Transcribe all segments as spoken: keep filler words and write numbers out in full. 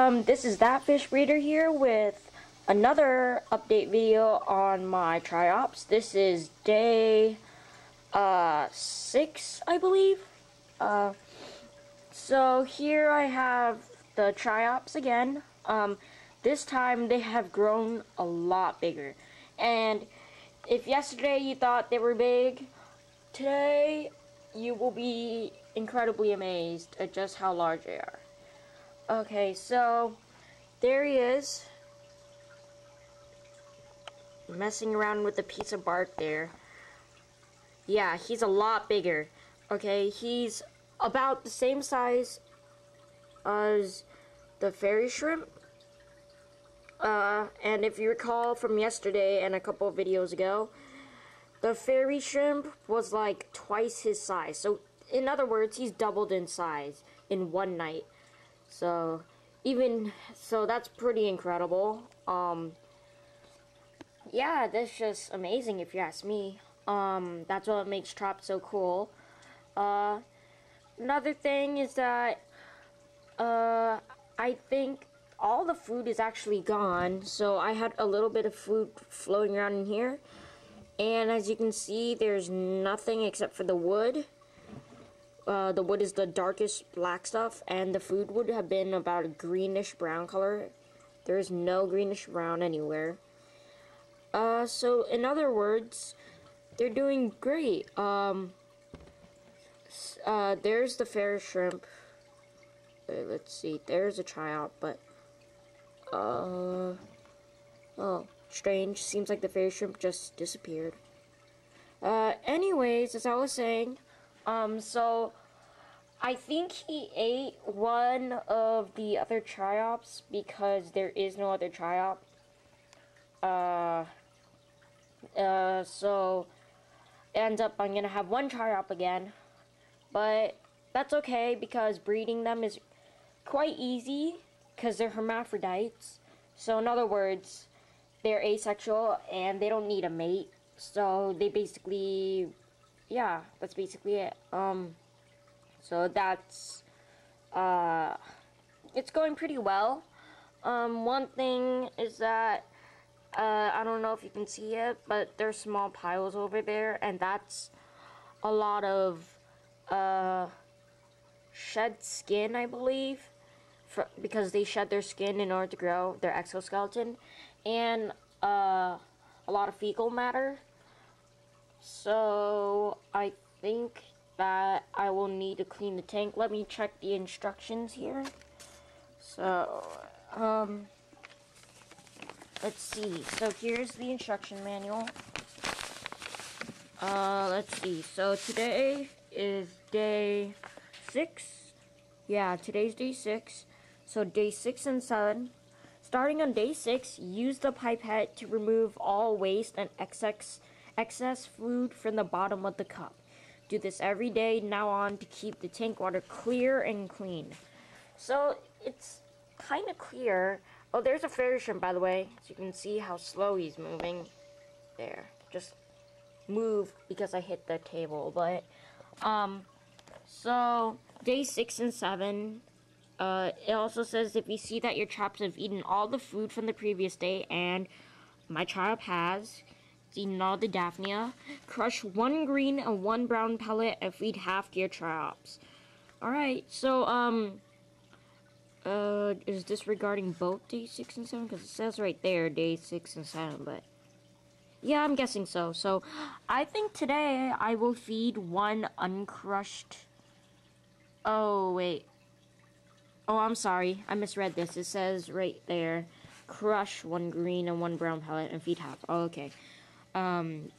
Um, this is thatfishbreeder here with another update video on my Triops. This is day uh, six, I believe. Uh, so here I have the Triops again. Um, this time they have grown a lot bigger. And if yesterday you thought they were big, today you will be incredibly amazed at just how large they are. Okay, so there he is, messing around with a piece of bark there. Yeah, he's a lot bigger. Okay, he's about the same size as the fairy shrimp. Uh, and if you recall from yesterday and a couple of videos ago, the fairy shrimp was like twice his size. So, in other words, he's doubled in size in one night. So, even, so that's pretty incredible. Um, yeah, that's just amazing if you ask me. Um, that's what makes Triops so cool. Uh, another thing is that, uh, I think all the food is actually gone. So I had a little bit of food floating around in here. And as you can see, there's nothing except for the wood. Uh, the wood is the darkest black stuff, and the food would have been about a greenish brown color. There is no greenish brown anywhere. Uh, so in other words, they're doing great. Um, uh, there's the fairy shrimp. Uh, let's see, there's a tryout, but uh, oh, strange. Seems like the fairy shrimp just disappeared. Uh, anyways, as I was saying. Um, so, I think he ate one of the other Triops because there is no other Triop. Uh, uh, so, ends up I'm gonna have one Triop again. But, that's okay because breeding them is quite easy because they're hermaphrodites. So, in other words, they're asexual and they don't need a mate. So, they basically... yeah, that's basically it. Um, so that's, uh, it's going pretty well. Um, one thing is that, uh, I don't know if you can see it, but there's small piles over there, and that's a lot of, uh, shed skin, I believe, for, because they shed their skin in order to grow their exoskeleton, and, uh, a lot of fecal matter. So, I think that I will need to clean the tank. Let me check the instructions here. So, um, let's see. So, here's the instruction manual. Uh, let's see. So, today is day six. Yeah, today's day six. So, day six and seven. Starting on day six, use the pipette to remove all waste and excess. excess food from the bottom of the cup. Do this every day now on to keep the tank water clear and clean. So it's kind of clear. Oh, there's a fairy shrimp, by the way. So you can see how slow he's moving. There, just move because I hit the table. But um, so day six and seven. Uh, it also says if you see that your Triops have eaten all the food from the previous day, and my Triop has. Eaten all the Daphnia, crush one green and one brown pellet and feed half to your Triops. Alright, so, um, uh, is this regarding both day six and seven? Because it says right there day six and seven, but yeah, I'm guessing so. So, I think today I will feed one uncrushed. Oh, wait. Oh, I'm sorry. I misread this. It says right there crush one green and one brown pellet and feed half. Oh, okay. Um,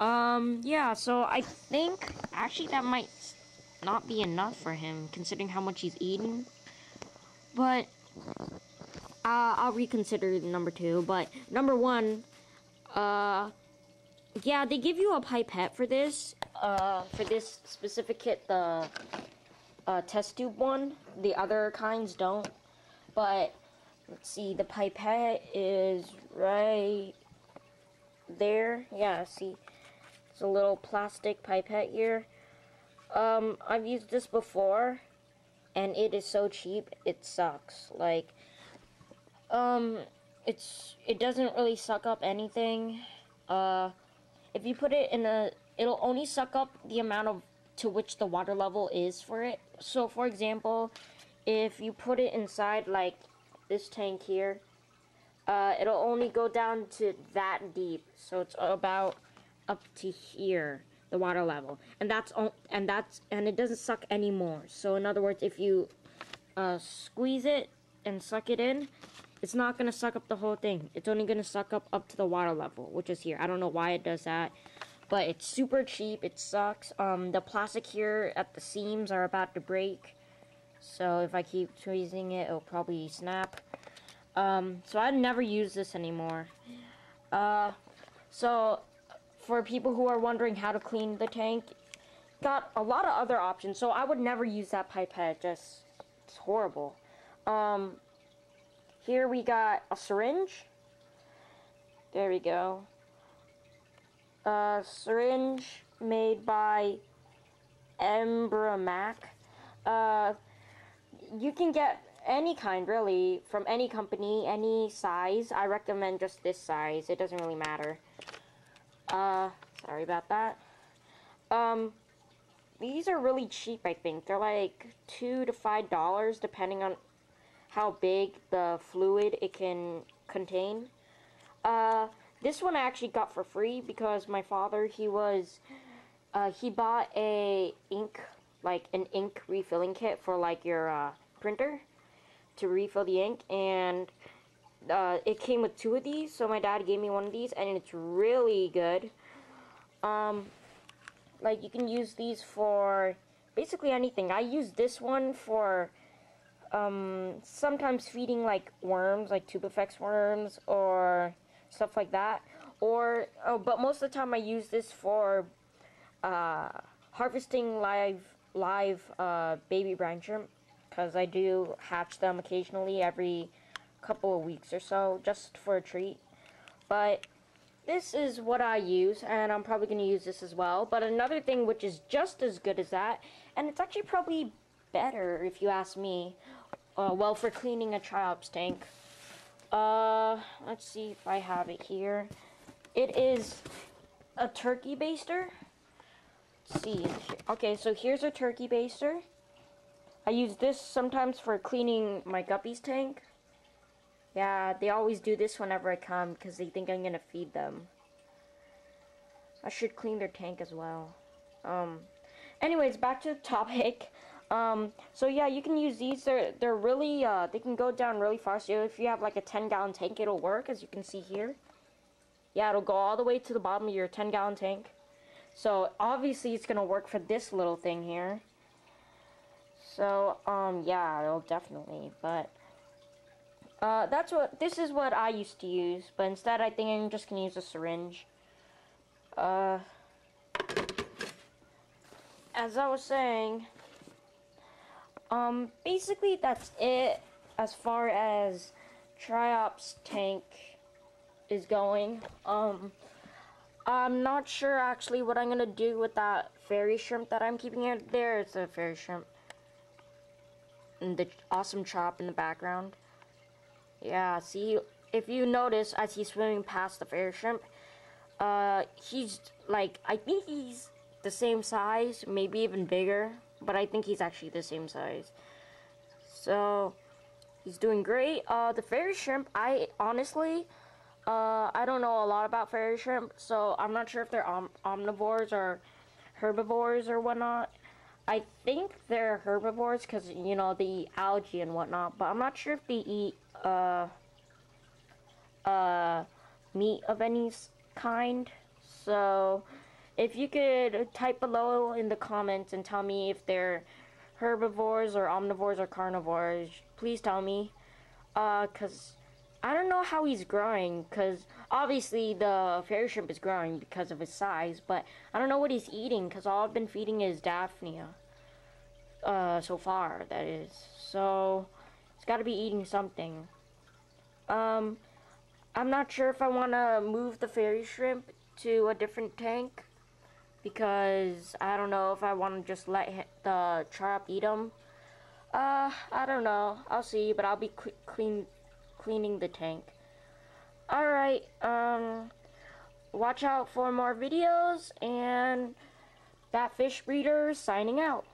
um, yeah, so I think, actually that might not be enough for him, considering how much he's eaten, but, uh, I'll reconsider number two, but number one, uh, yeah, they give you a pipette for this, uh, for this specific kit, the, uh, test tube one, the other kinds don't, but, let's see, the pipette is right... there, yeah, see, it's a little plastic pipette here. Um, I've used this before, and it is so cheap it sucks. Like, um, it's it doesn't really suck up anything. Uh, if you put it in a, it'll only suck up the amount of to which the water level is for it. So, for example, if you put it inside like this tank here, uh, it'll only go down to that deep. So it's about up to here, the water level, and that's and that's and it doesn't suck anymore. So in other words, if you uh, squeeze it and suck it in, it's not gonna suck up the whole thing. It's only gonna suck up up to the water level, which is here. I don't know why it does that, but it's super cheap. It sucks. Um, the plastic here at the seams are about to break. So if I keep squeezing it, it'll probably snap. Um, so I never use this anymore. Uh, so for people who are wondering how to clean the tank, got a lot of other options. So I would never use that pipette. Just it's horrible. Um, here we got a syringe. There we go. A syringe made by Embra-Mac. Uh, you can get any kind, really, from any company, any size. I recommend just this size. It doesn't really matter. Uh, sorry about that. Um, these are really cheap, I think. They're like two to five dollars, depending on how big the fluid it can contain. Uh, this one I actually got for free because my father, he was, uh, he bought a ink, like an ink refilling kit for like your uh, printer to refill the ink, and uh, it came with two of these, so my dad gave me one of these, and it's really good. Um, like, you can use these for basically anything. I use this one for um, sometimes feeding like worms, like tubifex worms or stuff like that, or oh, but most of the time I use this for uh, harvesting live live uh, baby brine shrimp, because I do hatch them occasionally every couple of weeks or so, just for a treat. But this is what I use, and I'm probably going to use this as well. But another thing which is just as good as that, and it's actually probably better if you ask me, uh, well, for cleaning a Triops tank. Uh, let's see if I have it here. It is a turkey baster. See, okay, so here's a turkey baster. I use this sometimes for cleaning my guppies tank. Yeah, they always do this whenever I come because they think I'm gonna feed them. I should clean their tank as well. Um, anyways, back to the topic. Um, so yeah, you can use these. They're they're really uh, they can go down really far. So if you have like a ten gallon tank, it'll work, as you can see here. Yeah, it'll go all the way to the bottom of your ten gallon tank. So obviously it's gonna work for this little thing here. So um yeah, it'll definitely. But uh, that's what this is what I used to use. But instead, I think I'm just gonna use a syringe. Uh, as I was saying, um, basically that's it as far as Triops tank is going. Um. I'm not sure actually what I'm gonna do with that fairy shrimp that I'm keeping here. There's a fairy shrimp. And the awesome chop in the background. Yeah, see, if you notice as he's swimming past the fairy shrimp, uh, he's like, I think he's the same size, maybe even bigger, but I think he's actually the same size. So, he's doing great. Uh, the fairy shrimp, I honestly, Uh, I don't know a lot about fairy shrimp, so I'm not sure if they're om omnivores or herbivores or whatnot. I think they're herbivores because, you know, they eat algae and whatnot, but I'm not sure if they eat, uh, uh, meat of any kind. So, if you could type below in the comments and tell me if they're herbivores or omnivores or carnivores, please tell me, uh, because I don't know how he's growing, because obviously the fairy shrimp is growing because of his size, but I don't know what he's eating, because all I've been feeding is Daphnia, uh, so far, that is. So, he's got to be eating something. Um, I'm not sure if I want to move the fairy shrimp to a different tank, because I don't know if I want to just let the Triops eat him. Uh, I don't know. I'll see, but I'll be cl clean cleaning the tank. Alright, um, watch out for more videos, and that fish breeder signing out.